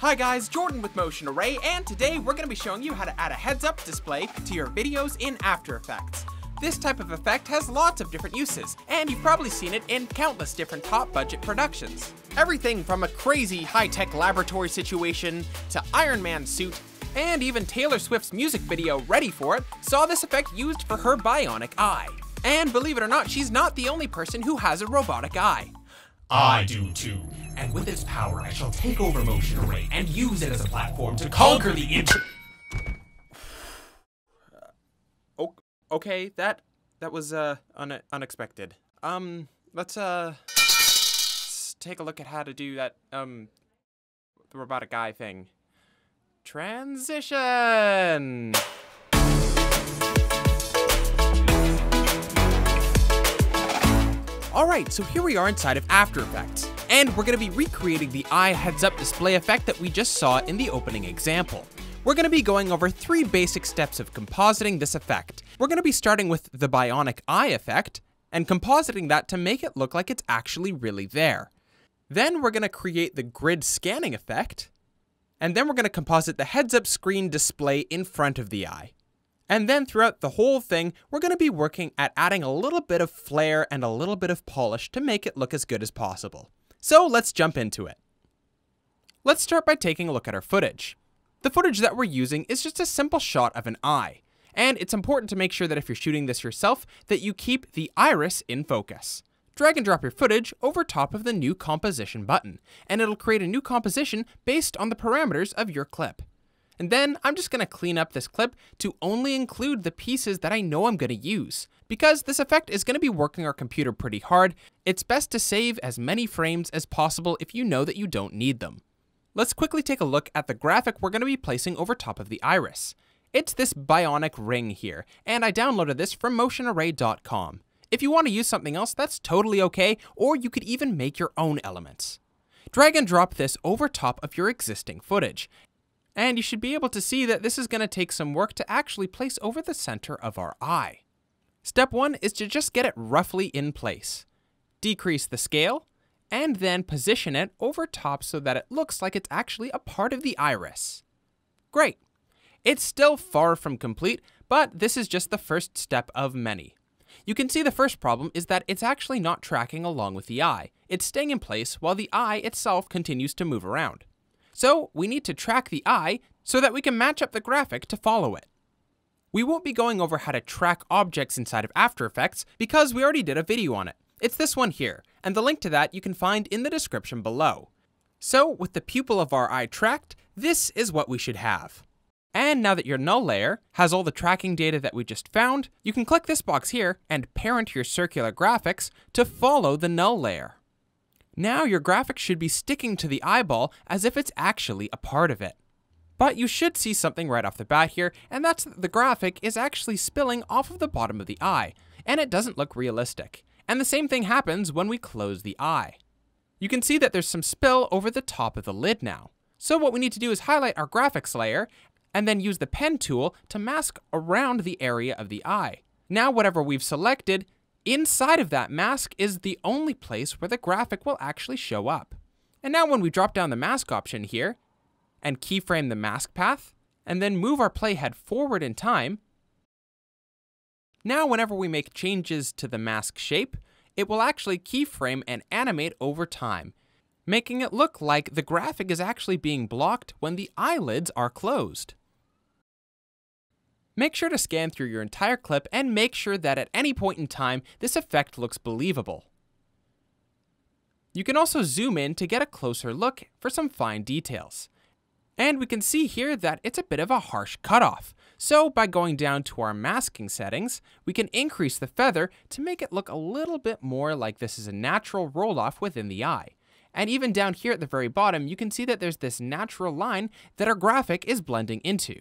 Hi guys, Jordan with Motion Array, and today we're going to be showing you how to add a heads-up display to your videos in After Effects. This type of effect has lots of different uses, and you've probably seen it in countless different top-budget productions. Everything from a crazy high-tech laboratory situation to Iron Man suit, and even Taylor Swift's music video Ready For It saw this effect used for her bionic eye. And believe it or not, she's not the only person who has a robotic eye. I do too. And with its power, I shall take over Motion Array and use it as a platform to conquer the Okay, that was unexpected. Let's take a look at how to do that the robotic eye thing. Transition. Alright, so here we are inside of After Effects, and we're going to be recreating the eye heads-up display effect that we just saw in the opening example. We're going to be going over three basic steps of compositing this effect. We're going to be starting with the bionic eye effect, and compositing that to make it look like it's actually really there. Then we're going to create the grid scanning effect, and then we're going to composite the heads-up screen display in front of the eye. And then throughout the whole thing, we're going to be working at adding a little bit of flair and a little bit of polish to make it look as good as possible. So let's jump into it. Let's start by taking a look at our footage. The footage that we're using is just a simple shot of an eye, and it's important to make sure that if you're shooting this yourself, that you keep the iris in focus. Drag and drop your footage over top of the new composition button, and it'll create a new composition based on the parameters of your clip. And then I'm just going to clean up this clip to only include the pieces that I know I'm going to use. Because this effect is going to be working our computer pretty hard, it's best to save as many frames as possible if you know that you don't need them. Let's quickly take a look at the graphic we're going to be placing over top of the iris. It's this bionic ring here, and I downloaded this from motionarray.com. If you want to use something else, that's totally okay, or you could even make your own elements. Drag and drop this over top of your existing footage. And you should be able to see that this is going to take some work to actually place over the center of our eye. Step one is to just get it roughly in place. Decrease the scale, and then position it over top so that it looks like it's actually a part of the iris. Great! It's still far from complete, but this is just the first step of many. You can see the first problem is that it's actually not tracking along with the eye. It's staying in place while the eye itself continues to move around. So we need to track the eye so that we can match up the graphic to follow it. We won't be going over how to track objects inside of After Effects because we already did a video on it. It's this one here, and the link to that you can find in the description below. So with the pupil of our eye tracked, this is what we should have. And now that your null layer has all the tracking data that we just found, you can click this box here and parent your circular graphics to follow the null layer. Now your graphic should be sticking to the eyeball as if it's actually a part of it. But you should see something right off the bat here, and that's that the graphic is actually spilling off of the bottom of the eye, and it doesn't look realistic. And the same thing happens when we close the eye. You can see that there's some spill over the top of the lid now. So what we need to do is highlight our graphics layer, and then use the pen tool to mask around the area of the eye. Now whatever we've selected, inside of that mask is the only place where the graphic will actually show up. And now when we drop down the mask option here, and keyframe the mask path, and then move our playhead forward in time, now whenever we make changes to the mask shape, it will actually keyframe and animate over time, making it look like the graphic is actually being blocked when the eyelids are closed. Make sure to scan through your entire clip and make sure that at any point in time, this effect looks believable. You can also zoom in to get a closer look for some fine details. And we can see here that it's a bit of a harsh cutoff. So by going down to our masking settings, we can increase the feather to make it look a little bit more like this is a natural roll-off within the eye. And even down here at the very bottom, you can see that there's this natural line that our graphic is blending into.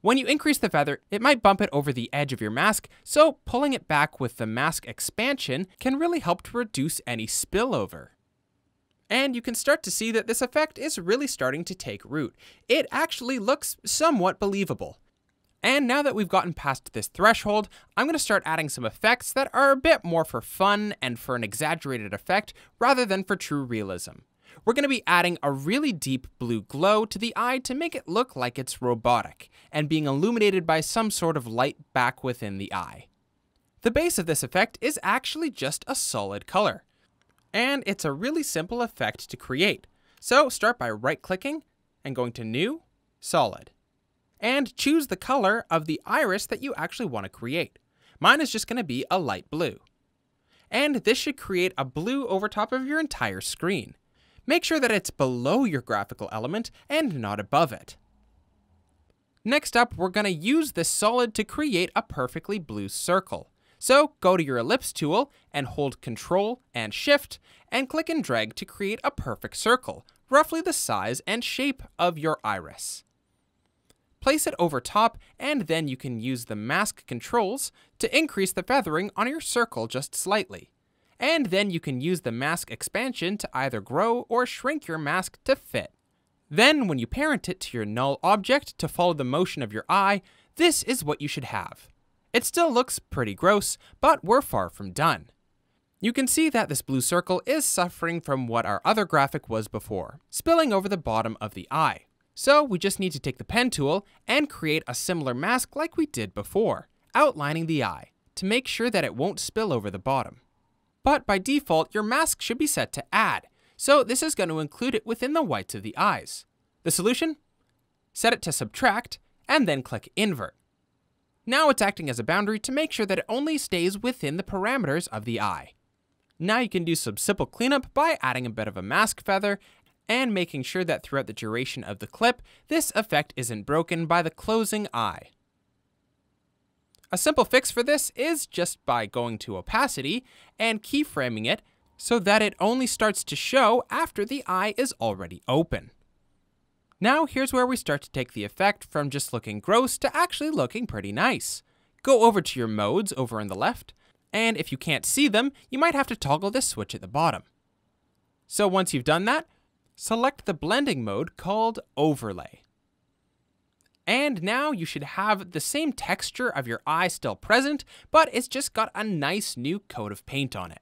When you increase the feather, it might bump it over the edge of your mask, so pulling it back with the mask expansion can really help to reduce any spillover. And you can start to see that this effect is really starting to take root. It actually looks somewhat believable. And now that we've gotten past this threshold, I'm going to start adding some effects that are a bit more for fun and for an exaggerated effect rather than for true realism. We're going to be adding a really deep blue glow to the eye to make it look like it's robotic and being illuminated by some sort of light back within the eye. The base of this effect is actually just a solid color, and it's a really simple effect to create. So start by right-clicking and going to New, Solid, and choose the color of the iris that you actually want to create. Mine is just going to be a light blue. And this should create a blue over top of your entire screen. Make sure that it's below your graphical element and not above it. Next up, we're going to use this solid to create a perfectly blue circle. So go to your ellipse tool and hold Ctrl and Shift and click and drag to create a perfect circle, roughly the size and shape of your iris. Place it over top, and then you can use the mask controls to increase the feathering on your circle just slightly. And then you can use the mask expansion to either grow or shrink your mask to fit. Then when you parent it to your null object to follow the motion of your eye, this is what you should have. It still looks pretty gross, but we're far from done. You can see that this blue circle is suffering from what our other graphic was before, spilling over the bottom of the eye. So we just need to take the pen tool and create a similar mask like we did before, outlining the eye, to make sure that it won't spill over the bottom. But by default, your mask should be set to add, so this is going to include it within the whites of the eyes. The solution? Set it to subtract, and then click invert. Now it's acting as a boundary to make sure that it only stays within the parameters of the eye. Now you can do some simple cleanup by adding a bit of a mask feather and making sure that throughout the duration of the clip, this effect isn't broken by the closing eye. A simple fix for this is just by going to opacity and keyframing it so that it only starts to show after the eye is already open. Now here's where we start to take the effect from just looking gross to actually looking pretty nice. Go over to your modes over on the left, and if you can't see them, you might have to toggle this switch at the bottom. So once you've done that, select the blending mode called Overlay. And now you should have the same texture of your eye still present, but it's just got a nice new coat of paint on it.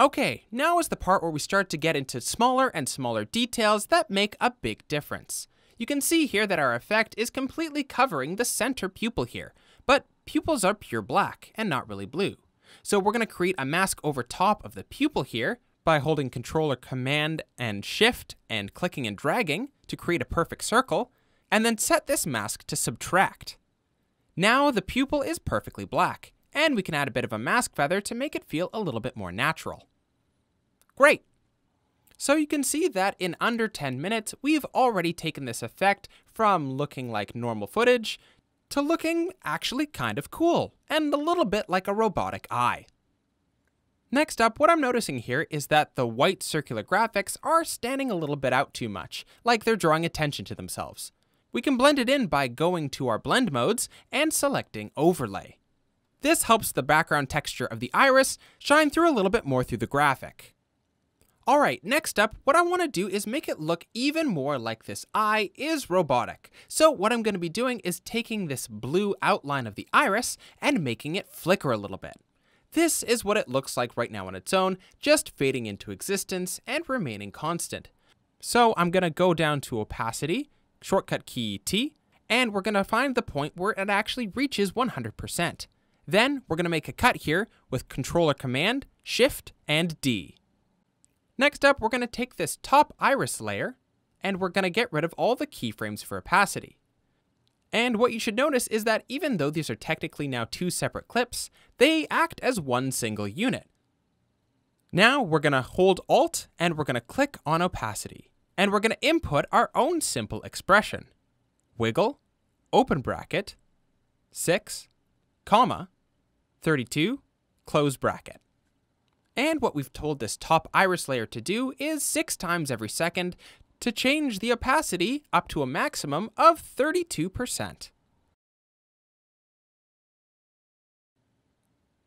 Okay, now is the part where we start to get into smaller and smaller details that make a big difference. You can see here that our effect is completely covering the center pupil here, but pupils are pure black and not really blue. So we're going to create a mask over top of the pupil here by holding Ctrl or Command and Shift and clicking and dragging to create a perfect circle, and then set this mask to subtract. Now the pupil is perfectly black, and we can add a bit of a mask feather to make it feel a little bit more natural. Great! So you can see that in under 10 minutes, we've already taken this effect from looking like normal footage to looking actually kind of cool, and a little bit like a robotic eye. Next up, what I'm noticing here is that the white circular graphics are standing a little bit out too much, like they're drawing attention to themselves. We can blend it in by going to our blend modes and selecting overlay. This helps the background texture of the iris shine through a little bit more through the graphic. Alright, next up, what I want to do is make it look even more like this eye is robotic. So what I'm going to be doing is taking this blue outline of the iris and making it flicker a little bit. This is what it looks like right now on its own, just fading into existence and remaining constant. So I'm going to go down to opacity, shortcut key T, and we're going to find the point where it actually reaches 100%. Then we're going to make a cut here with Ctrl or Command, Shift, and D. Next up, we're going to take this top iris layer, and we're going to get rid of all the keyframes for opacity. And what you should notice is that even though these are technically now two separate clips, they act as one single unit. Now we're going to hold Alt, and we're going to click on opacity. And we're going to input our own simple expression, wiggle, open bracket, 6, comma, 32, close bracket. And what we've told this top iris layer to do is 6 times every second to change the opacity up to a maximum of 32%.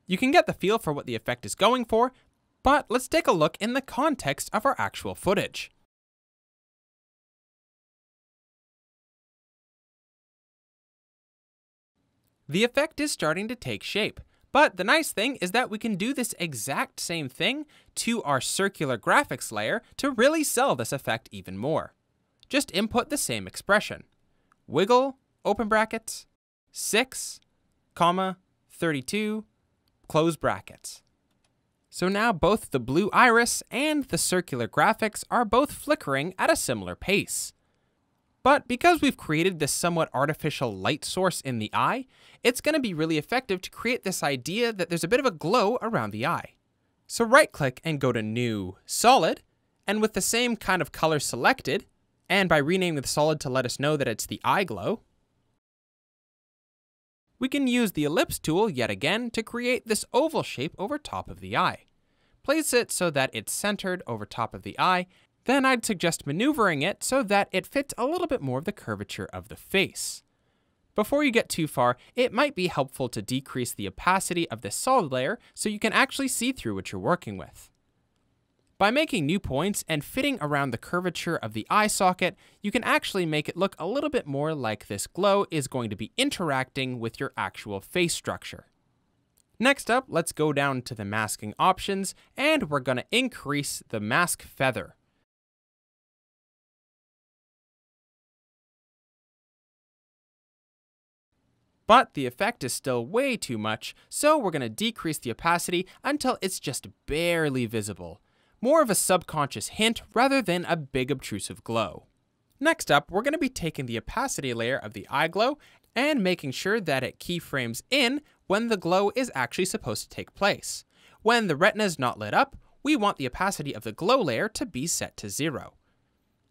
You can get the feel for what the effect is going for, but let's take a look in the context of our actual footage. The effect is starting to take shape, But the nice thing is that we can do this exact same thing to our circular graphics layer to really sell this effect even more. Just input the same expression, wiggle, open brackets, 6, comma, 32, close brackets. So now both the blue iris and the circular graphics are both flickering at a similar pace. But because we've created this somewhat artificial light source in the eye, it's going to be really effective to create this idea that there's a bit of a glow around the eye. So right-click and go to New, Solid, and with the same kind of color selected, and by renaming the solid to let us know that it's the eye glow, we can use the Ellipse tool yet again to create this oval shape over top of the eye. Place it so that it's centered over top of the eye. Then I'd suggest maneuvering it so that it fits a little bit more of the curvature of the face. Before you get too far, it might be helpful to decrease the opacity of this solid layer so you can actually see through what you're working with. By making new points and fitting around the curvature of the eye socket, you can actually make it look a little bit more like this glow is going to be interacting with your actual face structure. Next up, let's go down to the masking options, and we're going to increase the mask feather. But the effect is still way too much, so we're going to decrease the opacity until it's just barely visible. More of a subconscious hint rather than a big obtrusive glow. Next up, we're going to be taking the opacity layer of the eye glow and making sure that it keyframes in when the glow is actually supposed to take place. When the retina is not lit up, we want the opacity of the glow layer to be set to 0.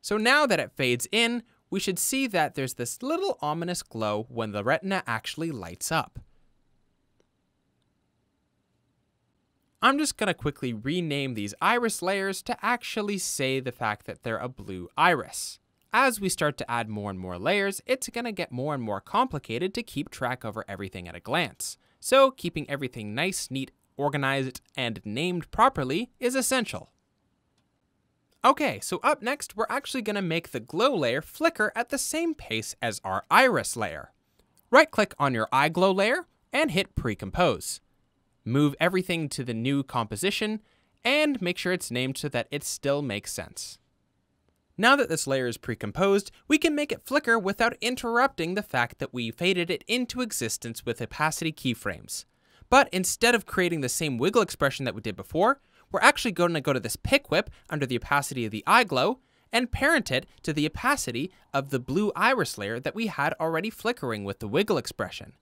So now that it fades in, we should see that there's this little ominous glow when the retina actually lights up. I'm just going to quickly rename these iris layers to actually say the fact that they're a blue iris. As we start to add more and more layers, it's going to get more and more complicated to keep track over everything at a glance. So keeping everything nice, neat, organized, and named properly is essential. Okay, so up next, we're actually going to make the glow layer flicker at the same pace as our iris layer. Right-click on your eye glow layer and hit Pre-Compose. Move everything to the new composition and make sure it's named so that it still makes sense. Now that this layer is pre-composed, we can make it flicker without interrupting the fact that we faded it into existence with opacity keyframes. But instead of creating the same wiggle expression that we did before, we're actually going to go to this pick whip under the opacity of the eye glow and parent it to the opacity of the blue iris layer that we had already flickering with the wiggle expression.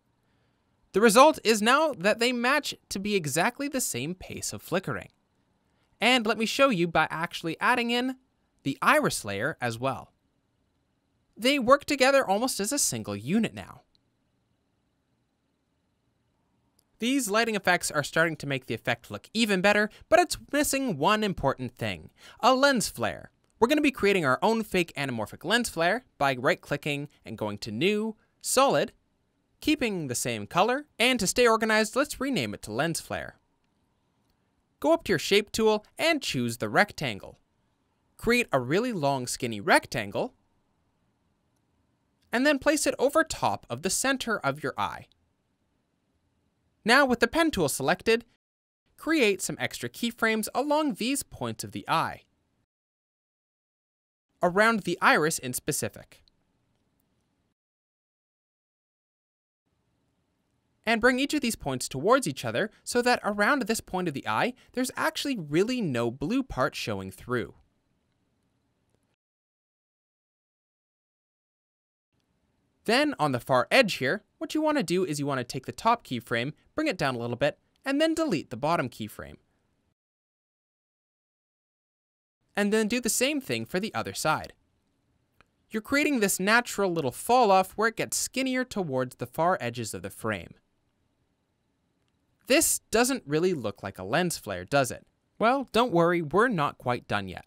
The result is now that they match to be exactly the same pace of flickering. And let me show you by actually adding in the iris layer as well. They work together almost as a single unit now. These lighting effects are starting to make the effect look even better, but it's missing one important thing, a lens flare. We're going to be creating our own fake anamorphic lens flare by right-clicking and going to New, Solid, keeping the same color, and to stay organized, let's rename it to Lens Flare. Go up to your Shape tool and choose the rectangle. Create a really long, skinny rectangle, and then place it over top of the center of your eye. Now with the pen tool selected, create some extra keyframes along these points of the eye, around the iris in specific. And bring each of these points towards each other so that around this point of the eye, there's actually really no blue part showing through. Then on the far edge here, what you want to do is you want to take the top keyframe, bring it down a little bit, and then delete the bottom keyframe. And then do the same thing for the other side. You're creating this natural little fall off where it gets skinnier towards the far edges of the frame. This doesn't really look like a lens flare, does it? Well, don't worry, we're not quite done yet.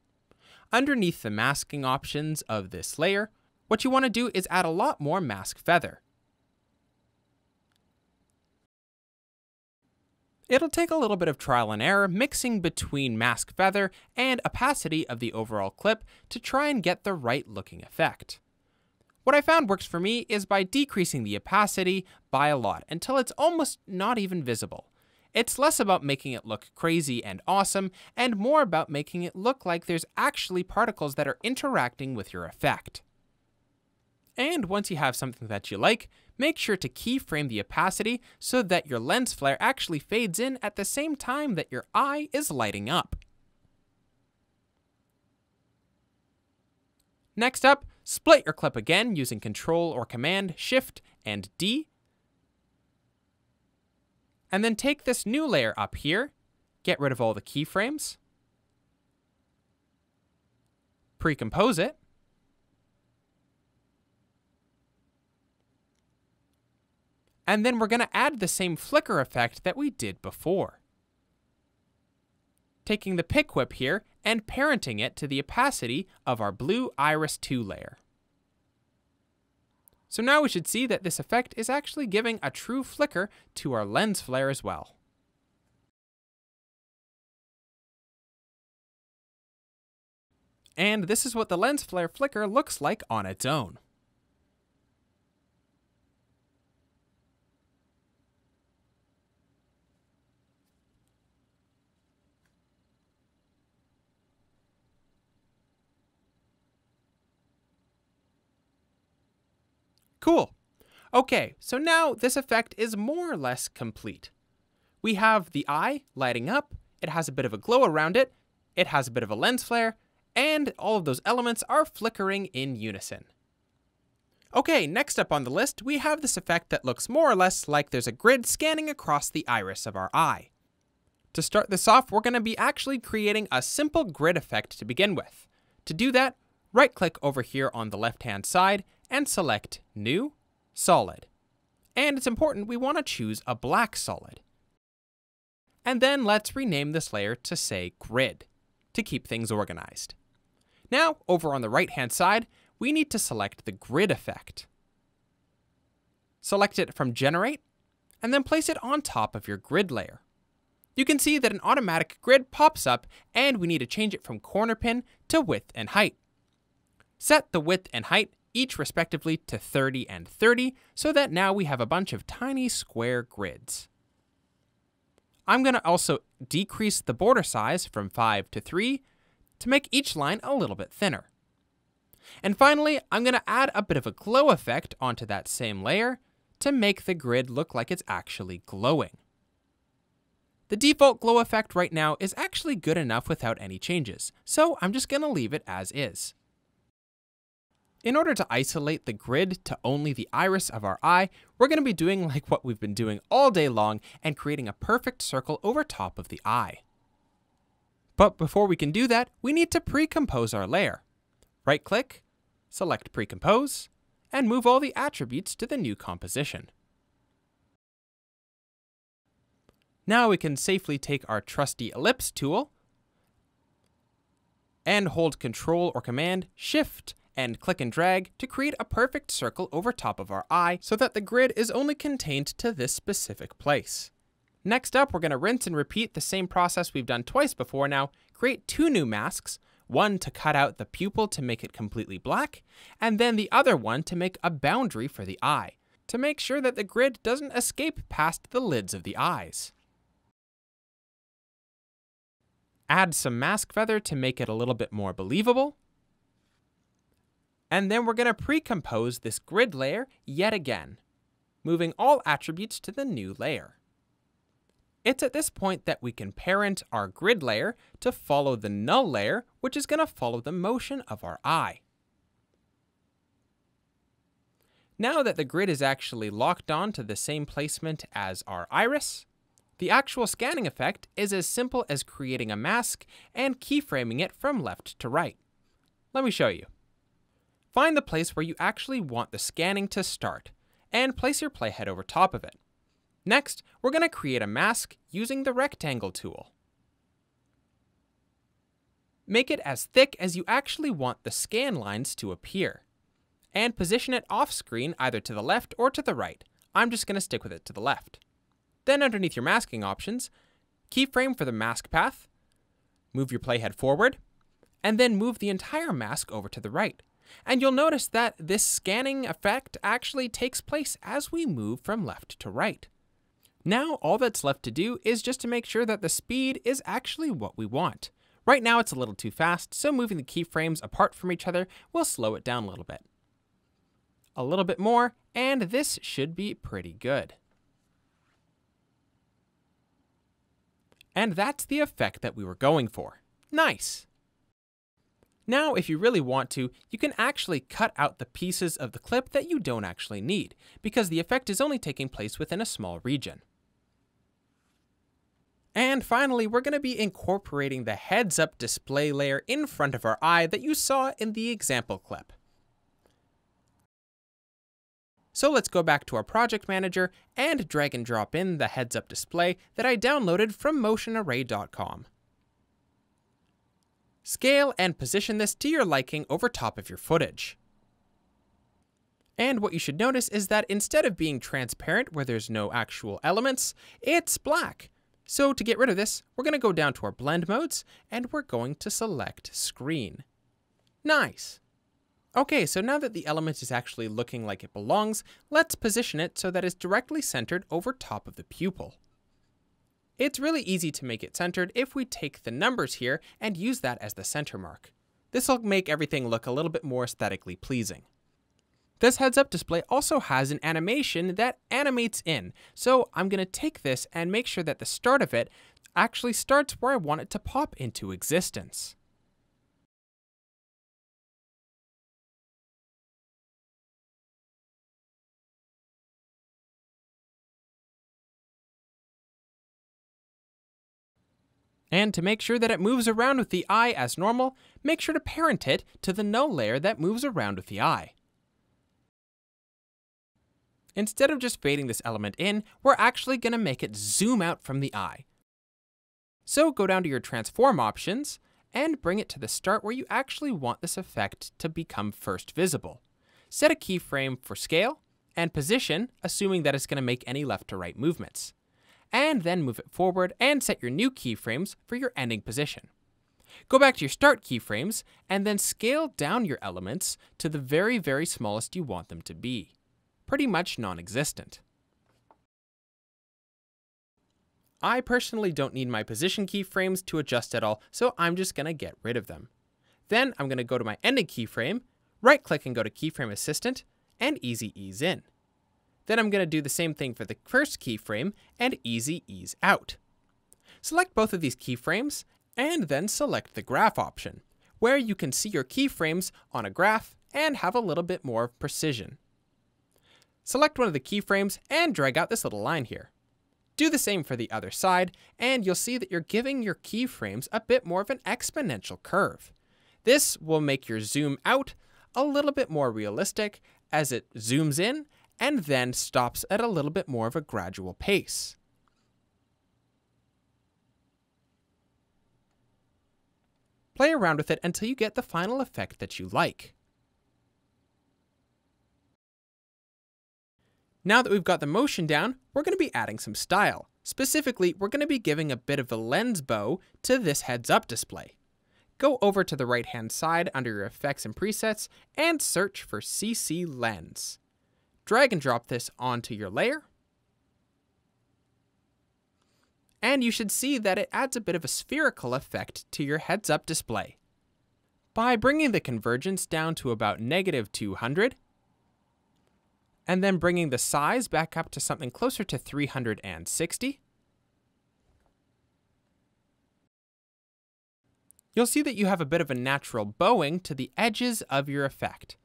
Underneath the masking options of this layer, what you want to do is add a lot more mask feather. It'll take a little bit of trial and error mixing between mask feather and opacity of the overall clip to try and get the right looking effect. What I found works for me is by decreasing the opacity by a lot until it's almost not even visible. It's less about making it look crazy and awesome, and more about making it look like there's actually particles that are interacting with your effect. And once you have something that you like, make sure to keyframe the opacity so that your lens flare actually fades in at the same time that your eye is lighting up. Next up, split your clip again using Control or Command, Shift, and D. And then take this new layer up here, get rid of all the keyframes, pre-compose it, and then we're going to add the same flicker effect that we did before. Taking the pick whip here and parenting it to the opacity of our blue Iris 2 layer. So now we should see that this effect is actually giving a true flicker to our lens flare as well. And this is what the lens flare flicker looks like on its own. Cool. Okay, so now this effect is more or less complete. We have the eye lighting up, it has a bit of a glow around it, it has a bit of a lens flare, and all of those elements are flickering in unison. Okay, next up on the list, we have this effect that looks more or less like there's a grid scanning across the iris of our eye. To start this off, we're going to be actually creating a simple grid effect to begin with. To do that, right-click over here on the left-hand side, and select New, Solid. And it's important we want to choose a black solid. And then let's rename this layer to, say, Grid, to keep things organized. Now, over on the right-hand side, we need to select the Grid effect. Select it from Generate, and then place it on top of your grid layer. You can see that an automatic grid pops up, and we need to change it from corner pin to width and height. Set the width and height each respectively to 30 and 30, so that now we have a bunch of tiny square grids. I'm going to also decrease the border size from 5 to 3 to make each line a little bit thinner. And finally, I'm going to add a bit of a glow effect onto that same layer to make the grid look like it's actually glowing. The default glow effect right now is actually good enough without any changes, so I'm just going to leave it as is. In order to isolate the grid to only the iris of our eye, we're going to be doing like what we've been doing all day long and creating a perfect circle over top of the eye. But before we can do that, we need to pre-compose our layer. Right-click, select Pre-Compose, and move all the attributes to the new composition. Now we can safely take our trusty ellipse tool and hold Control or Command, Shift, and click and drag to create a perfect circle over top of our eye so that the grid is only contained to this specific place. Next up, we're going to rinse and repeat the same process we've done twice before now, create two new masks, one to cut out the pupil to make it completely black, and then the other one to make a boundary for the eye, to make sure that the grid doesn't escape past the lids of the eyes. Add some mask feather to make it a little bit more believable. And then we're going to pre-compose this grid layer yet again, moving all attributes to the new layer. It's at this point that we can parent our grid layer to follow the null layer, which is going to follow the motion of our eye. Now that the grid is actually locked on to the same placement as our iris, the actual scanning effect is as simple as creating a mask and keyframing it from left to right. Let me show you. Find the place where you actually want the scanning to start, and place your playhead over top of it. Next, we're going to create a mask using the rectangle tool. Make it as thick as you actually want the scan lines to appear, and position it off screen either to the left or to the right. I'm just going to stick with it to the left. Then underneath your masking options, keyframe for the mask path, move your playhead forward, and then move the entire mask over to the right. And you'll notice that this scanning effect actually takes place as we move from left to right. Now all that's left to do is just to make sure that the speed is actually what we want. Right now it's a little too fast, so moving the keyframes apart from each other will slow it down a little bit. A little bit more, and this should be pretty good. And that's the effect that we were going for. Nice! Now, if you really want to, you can actually cut out the pieces of the clip that you don't actually need, because the effect is only taking place within a small region. And finally, we're going to be incorporating the heads-up display layer in front of our eye that you saw in the example clip. So let's go back to our project manager and drag and drop in the heads-up display that I downloaded from motionarray.com. Scale and position this to your liking over top of your footage. And what you should notice is that instead of being transparent where there's no actual elements, it's black. So to get rid of this, we're going to go down to our blend modes and we're going to select screen. Nice. Okay, so now that the element is actually looking like it belongs, let's position it so that it's directly centered over top of the pupil. It's really easy to make it centered if we take the numbers here and use that as the center mark. This will make everything look a little bit more aesthetically pleasing. This heads-up display also has an animation that animates in, so I'm going to take this and make sure that the start of it actually starts where I want it to pop into existence. And to make sure that it moves around with the eye as normal, make sure to parent it to the null layer that moves around with the eye. Instead of just fading this element in, we're actually going to make it zoom out from the eye. So go down to your transform options and bring it to the start where you actually want this effect to become first visible. Set a keyframe for scale and position, assuming that it's going to make any left to right movements. And then move it forward and set your new keyframes for your ending position. Go back to your start keyframes and then scale down your elements to the very, very smallest you want them to be. Pretty much non-existent. I personally don't need my position keyframes to adjust at all, so I'm just going to get rid of them. Then I'm going to go to my ending keyframe, right-click and go to Keyframe Assistant, and Easy Ease In. Then I'm going to do the same thing for the first keyframe and easy ease out. Select both of these keyframes and then select the graph option, where you can see your keyframes on a graph and have a little bit more precision. Select one of the keyframes and drag out this little line here. Do the same for the other side and you'll see that you're giving your keyframes a bit more of an exponential curve. This will make your zoom out a little bit more realistic as it zooms in and then stops at a little bit more of a gradual pace. Play around with it until you get the final effect that you like. Now that we've got the motion down, we're going to be adding some style. Specifically, we're going to be giving a bit of a lens bow to this heads-up display. Go over to the right-hand side under your effects and presets and search for CC lens. Drag and drop this onto your layer. And you should see that it adds a bit of a spherical effect to your heads-up display. By bringing the convergence down to about -200, and then bringing the size back up to something closer to 360, you'll see that you have a bit of a natural bowing to the edges of your effect,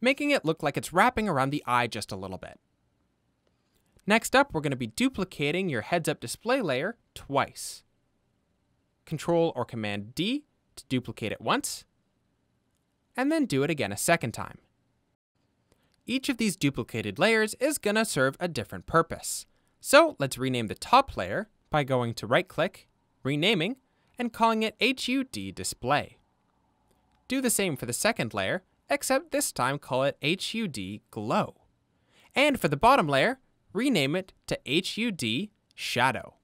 making it look like it's wrapping around the eye just a little bit. Next up, we're going to be duplicating your heads-up display layer twice. Control or Command D to duplicate it once, and then do it again a second time. Each of these duplicated layers is going to serve a different purpose. So let's rename the top layer by going to right-click, renaming, and calling it HUD display. Do the same for the second layer, except this time call it HUD Glow. And for the bottom layer, rename it to HUD Shadow.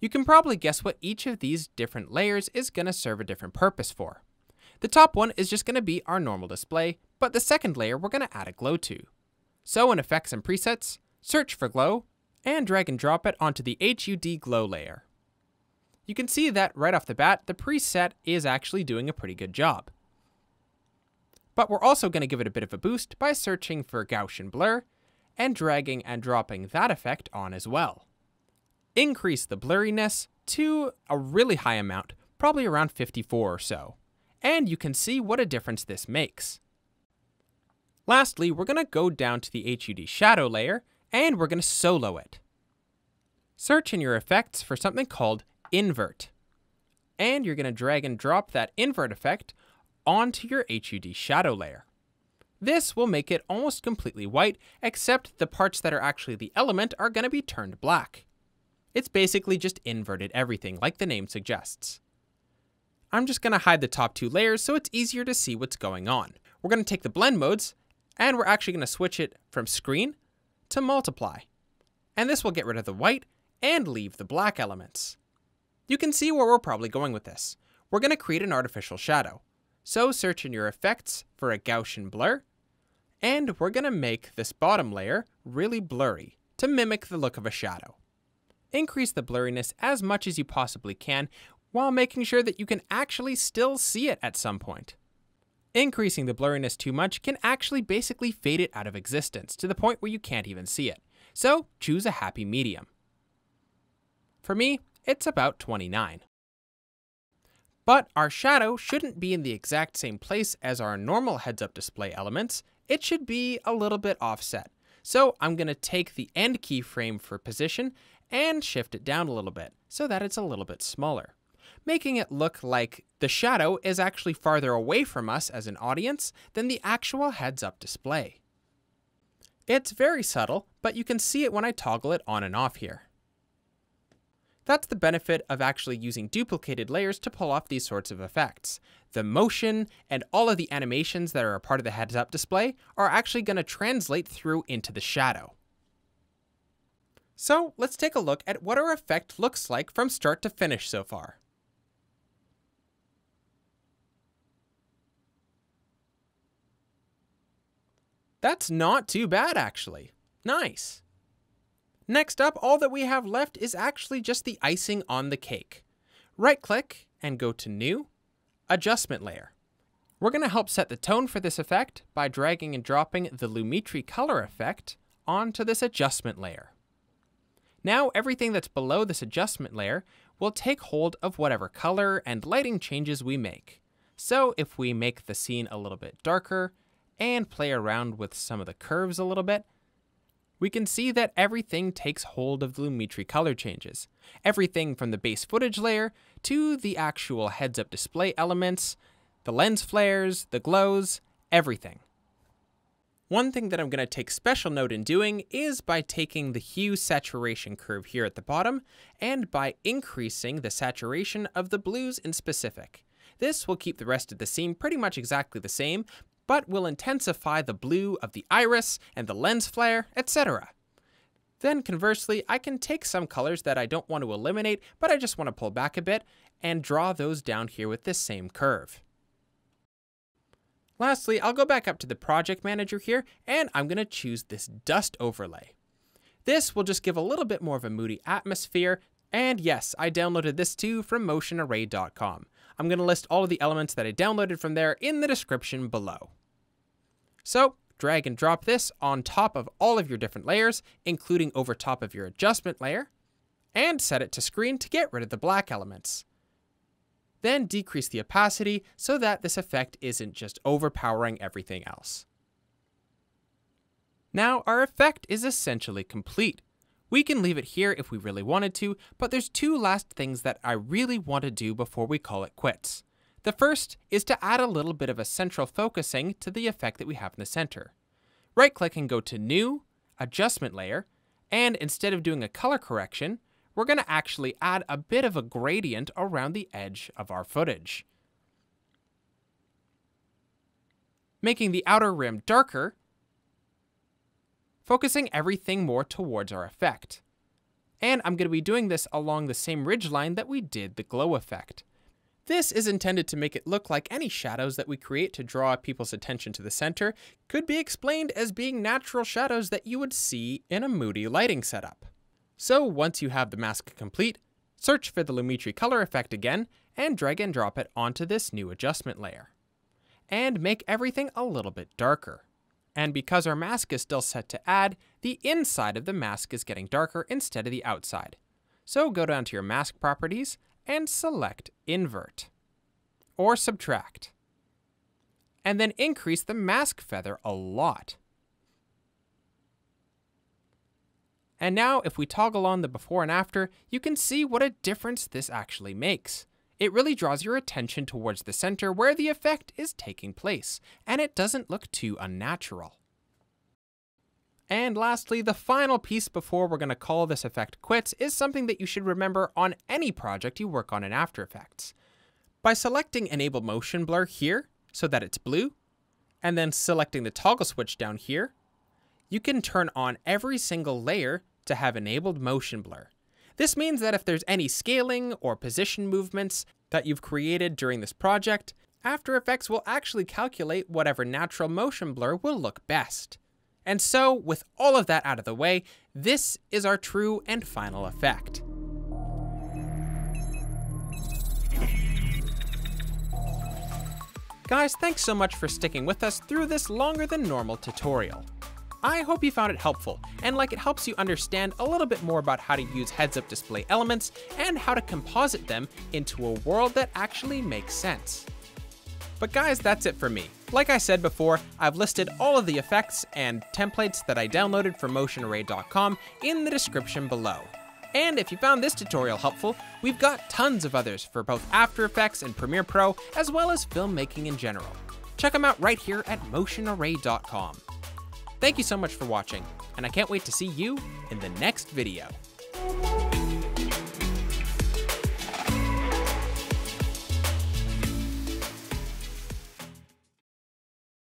You can probably guess what each of these different layers is going to serve a different purpose for. The top one is just going to be our normal display, but the second layer we're going to add a glow to. So in Effects and Presets, search for Glow and drag and drop it onto the HUD glow layer. You can see that right off the bat, the preset is actually doing a pretty good job. But we're also going to give it a bit of a boost by searching for Gaussian blur and dragging and dropping that effect on as well. Increase the blurriness to a really high amount, probably around 54 or so, and you can see what a difference this makes. Lastly, we're going to go down to the HUD shadow layer and we're going to solo it. Search in your effects for something called invert, and you're going to drag and drop that invert effect onto your HUD shadow layer. This will make it almost completely white, except the parts that are actually the element are going to be turned black. It's basically just inverted everything, like the name suggests. I'm just going to hide the top two layers so it's easier to see what's going on. We're going to take the blend modes, and we're actually going to switch it from screen to multiply. And this will get rid of the white and leave the black elements. You can see where we're probably going with this. We're going to create an artificial shadow. So search in your effects for a Gaussian blur, and we're going to make this bottom layer really blurry to mimic the look of a shadow. Increase the blurriness as much as you possibly can while making sure that you can actually still see it at some point. Increasing the blurriness too much can actually basically fade it out of existence to the point where you can't even see it. So choose a happy medium. For me, it's about 29. But our shadow shouldn't be in the exact same place as our normal heads-up display elements. It should be a little bit offset. So I'm going to take the end keyframe for position and shift it down a little bit so that it's a little bit smaller, making it look like the shadow is actually farther away from us as an audience than the actual heads-up display. It's very subtle, but you can see it when I toggle it on and off here. That's the benefit of actually using duplicated layers to pull off these sorts of effects. The motion and all of the animations that are a part of the heads-up display are actually going to translate through into the shadow. So let's take a look at what our effect looks like from start to finish so far. That's not too bad actually. Nice. Next up, all that we have left is actually just the icing on the cake. Right-click and go to New, Adjustment Layer. We're going to help set the tone for this effect by dragging and dropping the Lumetri color effect onto this adjustment layer. Now everything that's below this adjustment layer will take hold of whatever color and lighting changes we make. So if we make the scene a little bit darker and play around with some of the curves a little bit, we can see that everything takes hold of the Lumetri color changes. Everything from the base footage layer to the actual heads-up display elements, the lens flares, the glows, everything. One thing that I'm going to take special note in doing is by taking the hue saturation curve here at the bottom and by increasing the saturation of the blues in specific. This will keep the rest of the scene pretty much exactly the same, but will intensify the blue of the iris and the lens flare, etc. Then conversely, I can take some colors that I don't want to eliminate, but I just want to pull back a bit and draw those down here with this same curve. Lastly, I'll go back up to the project manager here and I'm going to choose this dust overlay. This will just give a little bit more of a moody atmosphere. And yes, I downloaded this too from motionarray.com. I'm going to list all of the elements that I downloaded from there in the description below. So drag and drop this on top of all of your different layers, including over top of your adjustment layer, and set it to screen to get rid of the black elements. Then decrease the opacity so that this effect isn't just overpowering everything else. Now our effect is essentially complete. We can leave it here if we really wanted to, but there's two last things that I really want to do before we call it quits. The first is to add a little bit of a central focusing to the effect that we have in the center. Right-click and go to New, Adjustment Layer, and instead of doing a color correction, we're going to actually add a bit of a gradient around the edge of our footage, making the outer rim darker, focusing everything more towards our effect. And I'm going to be doing this along the same ridgeline that we did the glow effect. This is intended to make it look like any shadows that we create to draw people's attention to the center could be explained as being natural shadows that you would see in a moody lighting setup. So once you have the mask complete, search for the Lumetri color effect again and drag and drop it onto this new adjustment layer. And make everything a little bit darker. And because our mask is still set to add, the inside of the mask is getting darker instead of the outside. So go down to your mask properties and select invert or subtract, and then increase the mask feather a lot. And now if we toggle on the before and after, you can see what a difference this actually makes. It really draws your attention towards the center where the effect is taking place, and it doesn't look too unnatural. And lastly, the final piece before we're going to call this effect quits is something that you should remember on any project you work on in After Effects. By selecting Enable Motion Blur here, so that it's blue, and then selecting the toggle switch down here, you can turn on every single layer to have enabled motion blur. This means that if there's any scaling or position movements that you've created during this project, After Effects will actually calculate whatever natural motion blur will look best. And so, with all of that out of the way, this is our true and final effect. Guys, thanks so much for sticking with us through this longer than normal tutorial. I hope you found it helpful, and like it helps you understand a little bit more about how to use heads-up display elements and how to composite them into a world that actually makes sense. But guys, that's it for me. Like I said before, I've listed all of the effects and templates that I downloaded from motionarray.com in the description below. And if you found this tutorial helpful, we've got tons of others for both After Effects and Premiere Pro, as well as filmmaking in general. Check them out right here at motionarray.com. Thank you so much for watching, and I can't wait to see you in the next video.